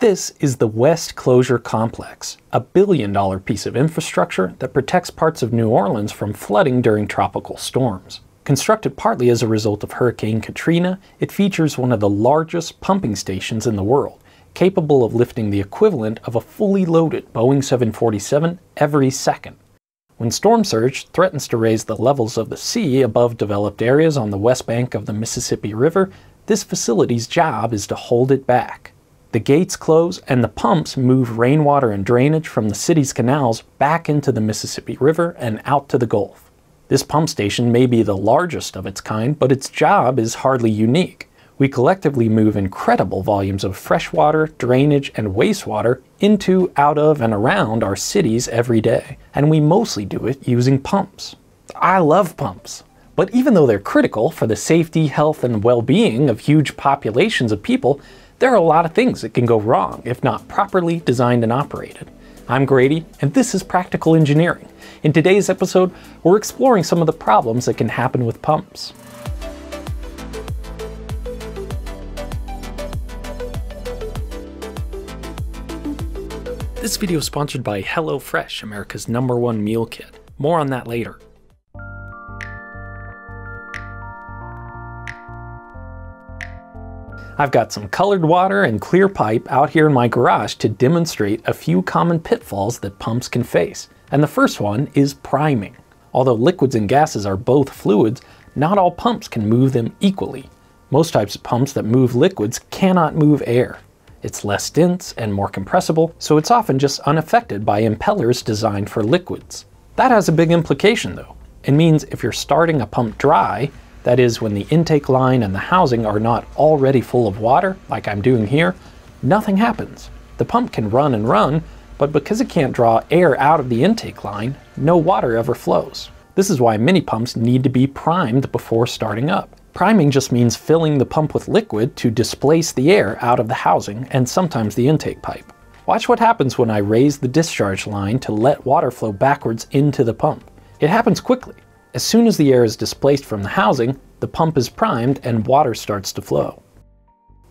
This is the West Closure Complex, a billion-dollar piece of infrastructure that protects parts of New Orleans from flooding during tropical storms. Constructed partly as a result of Hurricane Katrina, it features one of the largest pumping stations in the world, capable of lifting the equivalent of a fully loaded Boeing 747 every second. When storm surge threatens to raise the levels of the sea above developed areas on the west bank of the Mississippi River, this facility's job is to hold it back. The gates close and the pumps move rainwater and drainage from the city's canals back into the Mississippi River and out to the Gulf. This pump station may be the largest of its kind, but its job is hardly unique. We collectively move incredible volumes of fresh water, drainage, and wastewater into, out of, and around our cities every day, and we mostly do it using pumps. I love pumps. But even though they're critical for the safety, health, and well-being of huge populations of people, there are a lot of things that can go wrong if not properly designed and operated. I'm Grady, and this is Practical Engineering. In today's episode, we're exploring some of the problems that can happen with pumps. This video is sponsored by HelloFresh, America's #1 meal kit. More on that later. I've got some colored water and clear pipe out here in my garage to demonstrate a few common pitfalls that pumps can face. And the first one is priming. Although liquids and gases are both fluids, not all pumps can move them equally. Most types of pumps that move liquids cannot move air. It's less dense and more compressible, so it's often just unaffected by impellers designed for liquids. That has a big implication though. It means if you're starting a pump dry, that is, when the intake line and the housing are not already full of water, like I'm doing here, nothing happens. The pump can run and run, but because it can't draw air out of the intake line, no water ever flows. This is why many pumps need to be primed before starting up. Priming just means filling the pump with liquid to displace the air out of the housing and sometimes the intake pipe. Watch what happens when I raise the discharge line to let water flow backwards into the pump. It happens quickly. As soon as the air is displaced from the housing, the pump is primed and water starts to flow.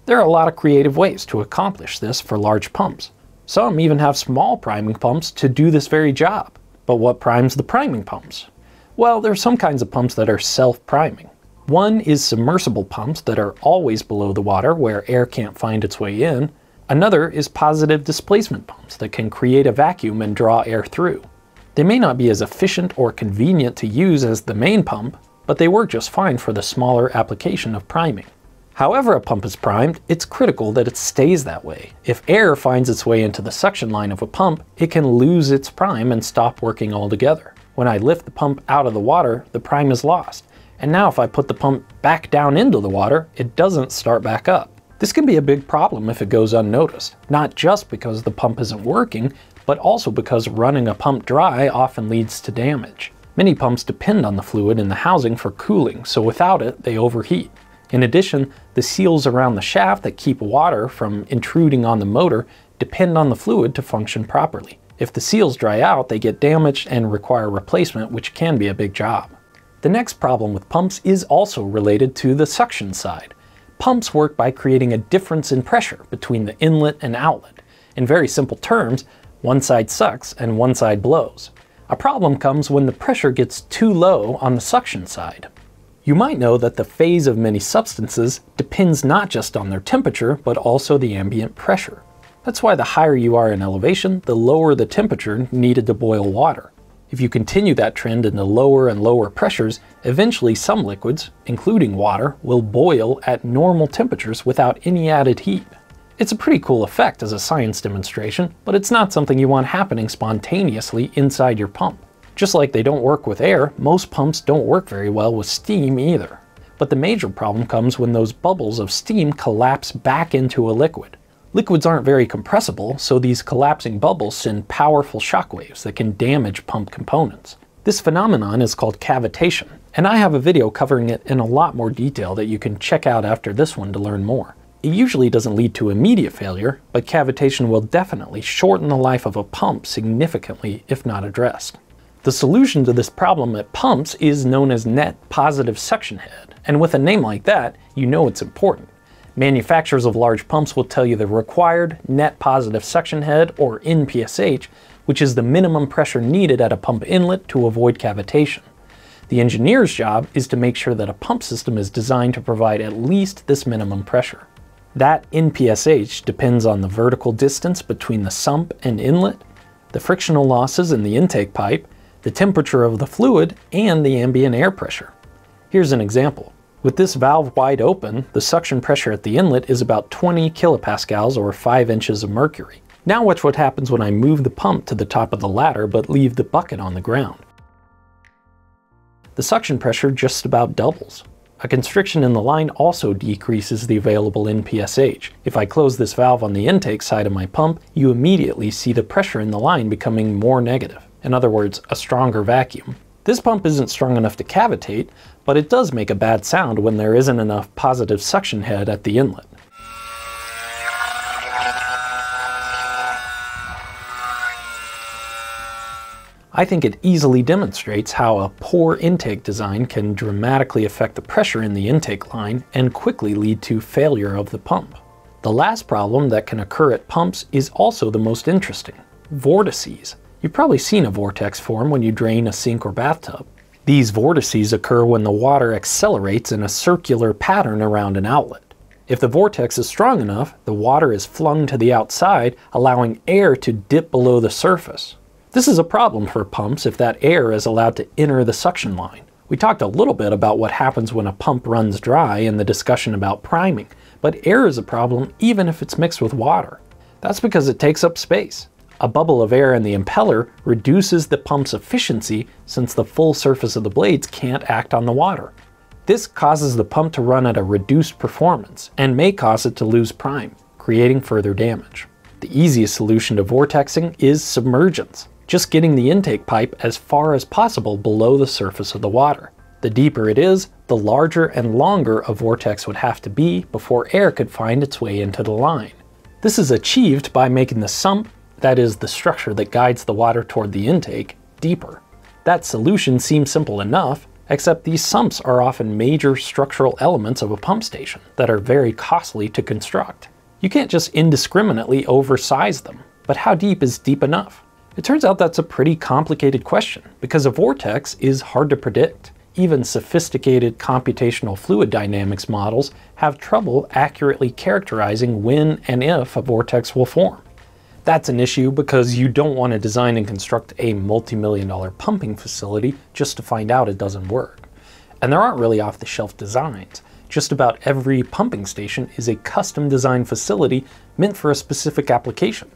There are a lot of creative ways to accomplish this for large pumps. Some even have small priming pumps to do this very job. But what primes the priming pumps? Well, there are some kinds of pumps that are self-priming. One is submersible pumps that are always below the water where air can't find its way in. Another is positive displacement pumps that can create a vacuum and draw air through. They may not be as efficient or convenient to use as the main pump, but they work just fine for the smaller application of priming. However a pump is primed, it's critical that it stays that way. If air finds its way into the suction line of a pump, it can lose its prime and stop working altogether. When I lift the pump out of the water, the prime is lost. And now if I put the pump back down into the water, it doesn't start back up. This can be a big problem if it goes unnoticed, not just because the pump isn't working, but also because running a pump dry often leads to damage. Many pumps depend on the fluid in the housing for cooling, so without it, they overheat. In addition, the seals around the shaft that keep water from intruding on the motor depend on the fluid to function properly. If the seals dry out, they get damaged and require replacement, which can be a big job. The next problem with pumps is also related to the suction side. Pumps work by creating a difference in pressure between the inlet and outlet. In very simple terms, one side sucks and one side blows. A problem comes when the pressure gets too low on the suction side. You might know that the phase of many substances depends not just on their temperature, but also the ambient pressure. That's why the higher you are in elevation, the lower the temperature needed to boil water. If you continue that trend into lower and lower pressures, eventually some liquids, including water, will boil at normal temperatures without any added heat. It's a pretty cool effect as a science demonstration, but it's not something you want happening spontaneously inside your pump. Just like they don't work with air, most pumps don't work very well with steam either. But the major problem comes when those bubbles of steam collapse back into a liquid. Liquids aren't very compressible, so these collapsing bubbles send powerful shockwaves that can damage pump components. This phenomenon is called cavitation, and I have a video covering it in a lot more detail that you can check out after this one to learn more. It usually doesn't lead to immediate failure, but cavitation will definitely shorten the life of a pump significantly if not addressed. The solution to this problem at pumps is known as net positive suction head, and with a name like that, you know it's important. Manufacturers of large pumps will tell you the required net positive suction head, or NPSH, which is the minimum pressure needed at a pump inlet to avoid cavitation. The engineer's job is to make sure that a pump system is designed to provide at least this minimum pressure. That NPSH depends on the vertical distance between the sump and inlet, the frictional losses in the intake pipe, the temperature of the fluid, and the ambient air pressure. Here's an example. With this valve wide open, the suction pressure at the inlet is about 20 kilopascals or 5 inches of mercury. Now watch what happens when I move the pump to the top of the ladder but leave the bucket on the ground. The suction pressure just about doubles. A constriction in the line also decreases the available NPSH. If I close this valve on the intake side of my pump, you immediately see the pressure in the line becoming more negative. In other words, a stronger vacuum. This pump isn't strong enough to cavitate, but it does make a bad sound when there isn't enough positive suction head at the inlet. I think it easily demonstrates how a poor intake design can dramatically affect the pressure in the intake line and quickly lead to failure of the pump. The last problem that can occur at pumps is also the most interesting: vortices. You've probably seen a vortex form when you drain a sink or bathtub. These vortices occur when the water accelerates in a circular pattern around an outlet. If the vortex is strong enough, the water is flung to the outside, allowing air to dip below the surface. This is a problem for pumps if that air is allowed to enter the suction line. We talked a little bit about what happens when a pump runs dry in the discussion about priming, but air is a problem even if it's mixed with water. That's because it takes up space. A bubble of air in the impeller reduces the pump's efficiency since the full surface of the blades can't act on the water. This causes the pump to run at a reduced performance and may cause it to lose prime, creating further damage. The easiest solution to vortexing is submergence. Just getting the intake pipe as far as possible below the surface of the water. The deeper it is, the larger and longer a vortex would have to be before air could find its way into the line. This is achieved by making the sump, that is the structure that guides the water toward the intake, deeper. That solution seems simple enough, except these sumps are often major structural elements of a pump station that are very costly to construct. You can't just indiscriminately oversize them, but how deep is deep enough? It turns out that's a pretty complicated question, because a vortex is hard to predict. Even sophisticated computational fluid dynamics models have trouble accurately characterizing when and if a vortex will form. That's an issue because you don't want to design and construct a multi-million-dollar pumping facility just to find out it doesn't work. And there aren't really off-the-shelf designs. Just about every pumping station is a custom-designed facility meant for a specific application.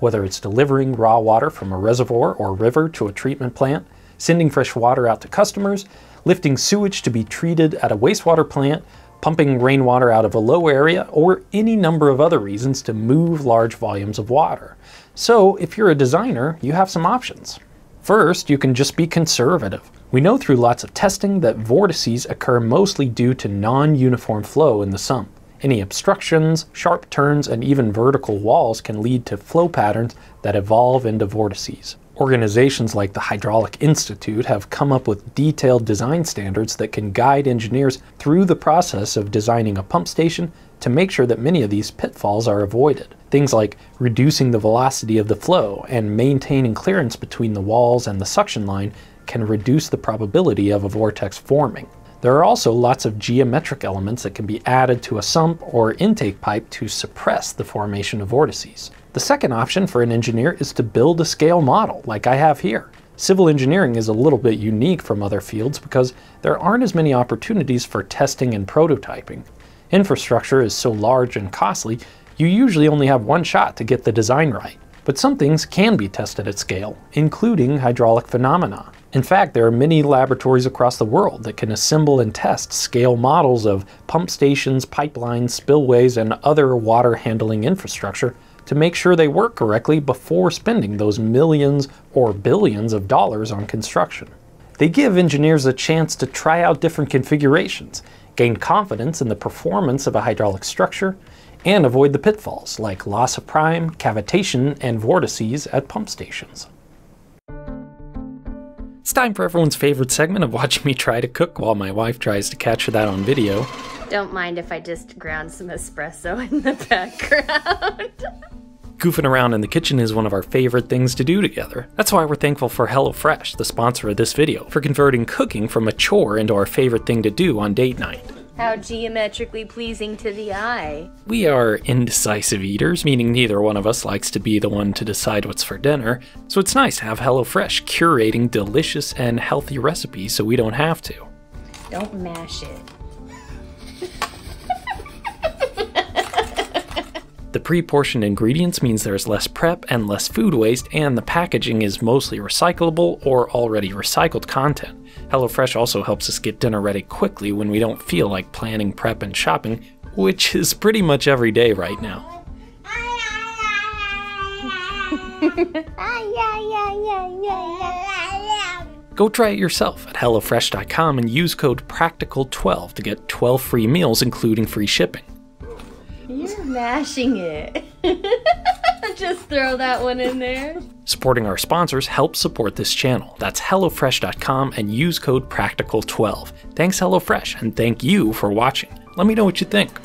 Whether it's delivering raw water from a reservoir or river to a treatment plant, sending fresh water out to customers, lifting sewage to be treated at a wastewater plant, pumping rainwater out of a low area, or any number of other reasons to move large volumes of water. So if you're a designer, you have some options. First, you can just be conservative. We know through lots of testing that vortices occur mostly due to non-uniform flow in the sump. Any obstructions, sharp turns, and even vertical walls can lead to flow patterns that evolve into vortices. Organizations like the Hydraulic Institute have come up with detailed design standards that can guide engineers through the process of designing a pump station to make sure that many of these pitfalls are avoided. Things like reducing the velocity of the flow and maintaining clearance between the walls and the suction line can reduce the probability of a vortex forming. There are also lots of geometric elements that can be added to a sump or intake pipe to suppress the formation of vortices. The second option for an engineer is to build a scale model, like I have here. Civil engineering is a little bit unique from other fields because there aren't as many opportunities for testing and prototyping. Infrastructure is so large and costly, you usually only have one shot to get the design right. But some things can be tested at scale, including hydraulic phenomena. In fact, there are many laboratories across the world that can assemble and test scale models of pump stations, pipelines, spillways, and other water handling infrastructure to make sure they work correctly before spending those millions or billions of dollars on construction. They give engineers a chance to try out different configurations, gain confidence in the performance of a hydraulic structure, and avoid the pitfalls like loss of prime, cavitation, and vortices at pump stations. It's time for everyone's favorite segment of watching me try to cook while my wife tries to capture that on video. Don't mind if I just ground some espresso in the background. Goofing around in the kitchen is one of our favorite things to do together. That's why we're thankful for HelloFresh, the sponsor of this video, for converting cooking from a chore into our favorite thing to do on date night. How geometrically pleasing to the eye. We are indecisive eaters, meaning neither one of us likes to be the one to decide what's for dinner, so it's nice to have HelloFresh curating delicious and healthy recipes so we don't have to. Don't mash it. The pre-portioned ingredients means there's less prep and less food waste, and the packaging is mostly recyclable or already recycled content. HelloFresh also helps us get dinner ready quickly when we don't feel like planning, prep, and shopping, which is pretty much every day right now. Go try it yourself at HelloFresh.com and use code PRACTICAL12 to get 12 free meals, including free shipping. You're mashing it. Just throw that one in there. Supporting our sponsors helps support this channel. That's HelloFresh.com and use code PRACTICAL12. Thanks HelloFresh, and thank you for watching. Let me know what you think.